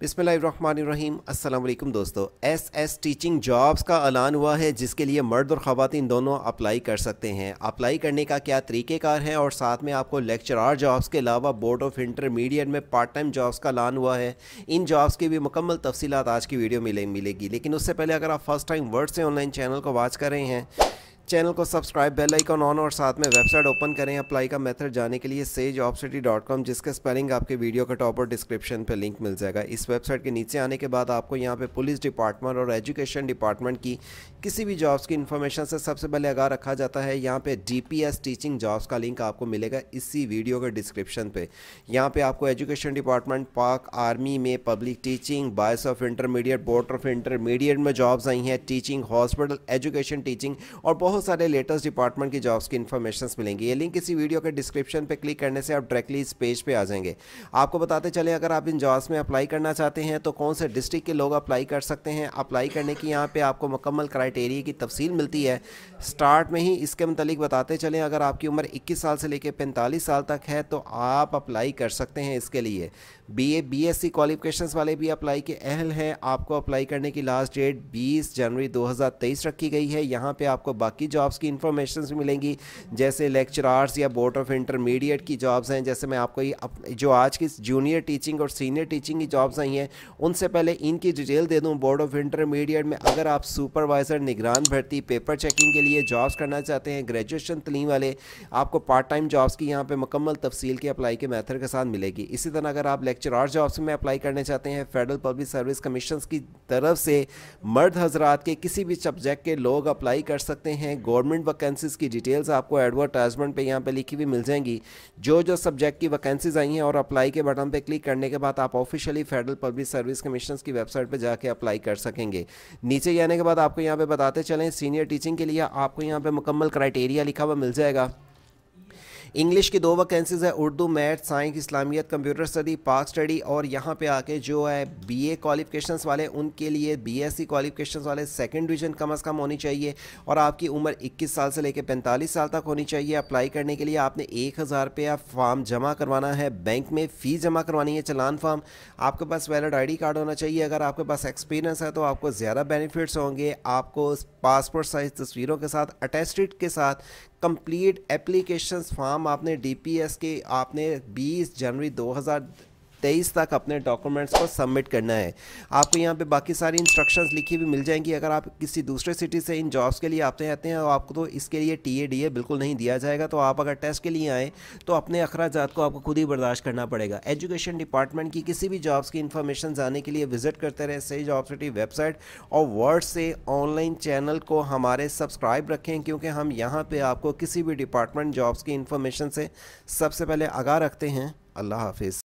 बिस्मिल्लाहिर्रहमानिर्रहीम। अस्सलाम वालेकुम दोस्तों, एसएस टीचिंग जॉब्स का ऐलान हुआ है जिसके लिए मर्द और ख़वातीन दोनों अप्लाई कर सकते हैं। अप्लाई करने का क्या तरीक़ेकार है और साथ में आपको लेक्चरार जॉब्स के अलावा बोर्ड ऑफ इंटरमीडिएट में पार्ट टाइम जॉब्स का ऐलान हुआ है। इन जॉब्स की भी मुकम्मल तफसीलात आज की वीडियो में मिलेगी, लेकिन उससे पहले अगर आप फर्स्ट टाइम वर्ड से ऑनलाइन चैनल को वॉच कर रहे हैं, चैनल को सब्सक्राइब, बेल आइकन ऑन और साथ में वेबसाइट ओपन करें। अप्लाई का मेथड जाने के लिए sayjobcity.com, जिसका स्पेलिंग आपके वीडियो के टॉप और डिस्क्रिप्शन पे लिंक मिल जाएगा। इस वेबसाइट के नीचे आने के बाद आपको यहाँ पे पुलिस डिपार्टमेंट और एजुकेशन डिपार्टमेंट की किसी भी जॉब्स की इन्फॉर्मेशन से सबसे पहले आगाह रखा जाता है। यहाँ पे DPS टीचिंग जॉब्स का लिंक आपको मिलेगा इसी वीडियो के डिस्क्रिप्शन पे। यहाँ पे आपको एजुकेशन डिपार्टमेंट, पाक आर्मी में public teaching, boys of intermediate, board of intermediate में जॉब्स आई हैं, टीचिंग हॉस्पिटल, एजुकेशन टीचिंग और बहुत सारे लेटेस्ट डिपार्टमेंट की जॉब्स की इन्फॉर्मेशंस मिलेंगी। ये लिंक इसी वीडियो के डिस्क्रिप्शन पे क्लिक करने से आप डायरेक्टली इस पेज पे आ जाएंगे। आपको बताते चले, अगर आप इन जॉब्स में अप्लाई करना चाहते हैं तो कौन से डिस्ट्रिक्ट के लोग अप्लाई कर सकते हैं, अप्लाई करने की यहाँ पे आपको मुकम्मल क्राइटेरिया की तफसील मिलती है। स्टार्ट में ही इसके मुतालिक बताते चलें, अगर आपकी उम्र 21 साल से लेकर 45 साल तक है तो आप अप्लाई कर सकते हैं। इसके लिए BA BSc क्वालिफिकेशंस वाले भी अप्लाई के अहल हैं। आपको अप्लाई करने की लास्ट डेट 20 जनवरी 2023 रखी गई है। यहाँ पर आपको बाकी जॉब्स की इन्फॉर्मेशंस मिलेंगी, जैसे लेक्चरार्स या बोर्ड ऑफ इंटरमीडिएट की जॉब्स हैं। जैसे मैं आपको ये जो आज की जूनियर टीचिंग और सीनियर टीचिंग की जॉब्स आई हैं, उनसे पहले इनकी डिटेल दे दूं। बोर्ड ऑफ इंटरमीडिएट में अगर आप सुपरवाइज़र, निगरान भर्ती, पेपर चेकिंग के लिए जॉब्स करना चाहते हैं, ग्रेजुएशन तलीम वाले, आपको पार्ट टाइम जॉब्स की यहाँ पर मुकम्मल तफसील के अप्लाई के मैथड के साथ मिलेगी। इसी तरह अगर आप लेक्चरार जॉब्स में अप्लाई करना चाहते हैं, फेडरल पब्लिक सर्विस कमीशन की तरफ से मर्द हजरात के किसी भी सब्जेक्ट के लोग अप्लाई कर सकते हैं। गवर्नमेंट वैकेंसीज की डिटेल्स आपको एडवर्टाइजमेंट पे यहाँ पे लिखी हुई मिल जाएंगी, जो जो सब्जेक्ट की वैकेंसीज आई हैं। और अप्लाई के बटन पे क्लिक करने के बाद आप officially federal public service commission की वेबसाइट पे जाके अप्लाई कर सकेंगे। नीचे जाने के बाद आपको यहाँ पे बताते चलें, सीनियर टीचिंग के लिए आपको यहाँ पे मुकम्मल क्राइटेरिया लिखा हुआ मिल जाएगा। इंग्लिश की 2 वैकेंसीज़ है, Urdu, math, science, इस्लामियत, computer study, Pak study. और यहाँ पे आके जो है BA क्वालिफिकेशंस वाले, उनके लिए BSc क्वालिफिकेशंस वाले सेकंड डिवीज़न कम से कम होनी चाहिए और आपकी उम्र 21 साल से लेकर 45 साल तक होनी चाहिए। अप्लाई करने के लिए आपने 1000 रुपया फॉर्म जमा करवाना है, बैंक में फ़ीस जमा करवानी है, चलान फॉर्म। आपके पास वैलिड ID कार्ड होना चाहिए। अगर आपके पास एक्सपीरियंस है तो आपको ज़्यादा बेनिफिट्स होंगे। आपको पासपोर्ट साइज़ तस्वीरों के साथ, अटेस्टेड के साथ कंप्लीट एप्लीकेशन फॉर्म आपने DPS के आपने 20 जनवरी 2023 तक अपने डॉक्यूमेंट्स को सबमिट करना है। आपको यहाँ पे बाकी सारी इंस्ट्रक्शंस लिखी भी मिल जाएंगी। अगर आप किसी दूसरे सिटी से इन जॉब्स के लिए आते रहते हैं और आपको तो इसके लिए TA DA बिल्कुल नहीं दिया जाएगा, तो आप अगर टेस्ट के लिए आएँ तो अपने अखराजात को आपको खुद ही बर्दाश्त करना पड़ेगा। एजुकेशन डिपार्टमेंट की किसी भी जॉब्स की इन्फॉर्मेशन जाने के लिए विजिट करते रहे सही जॉब सिटी वेबसाइट और वर्ड से ऑनलाइन चैनल को हमारे सब्सक्राइब रखें, क्योंकि हम यहाँ पर आपको किसी भी डिपार्टमेंट जॉब्स की इन्फॉर्मेशन से सबसे पहले आगाह रखते हैं। अल्लाह हाफिज़।